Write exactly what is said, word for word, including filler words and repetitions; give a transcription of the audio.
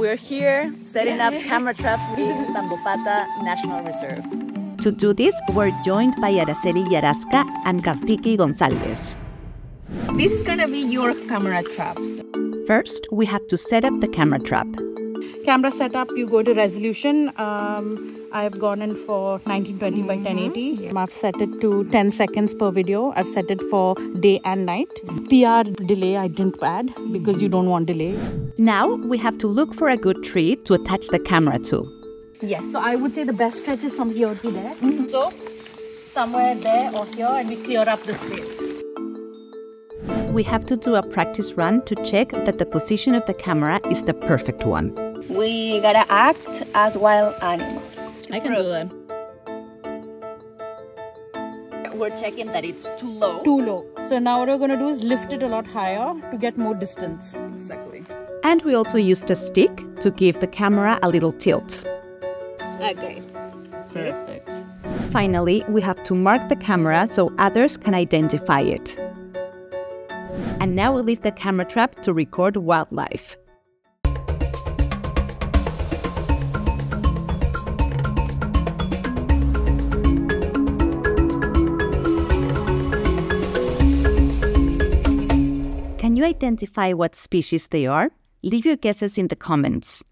We're here setting up camera traps in Tambopata National Reserve. To do this, we're joined by Aracely Yarasca and Kartiki Gonsalves. This is gonna be your camera traps. First, we have to set up the camera trap. Camera setup, you go to resolution. Um, I've gone in for nineteen twenty mm-hmm. by ten eighty. Yeah. I've set it to ten seconds per video. I've set it for day and night. P R delay I didn't add because you don't want delay. Now we have to look for a good tree to attach the camera to. Yes, so I would say the best stretch is from here to there. Mm-hmm. So somewhere there or here, and we clear up the space. We have to do a practice run to check that the position of the camera is the perfect one. We gotta act as wild animals. I can do that. We're checking that it's too low. Too low. So now what we're gonna do is lift it a lot higher to get more distance. Exactly. And we also used a stick to give the camera a little tilt. Okay. Perfect. Finally, we have to mark the camera so others can identify it. And now we leave the camera trap to record wildlife. Can you identify what species they are? Leave your guesses in the comments.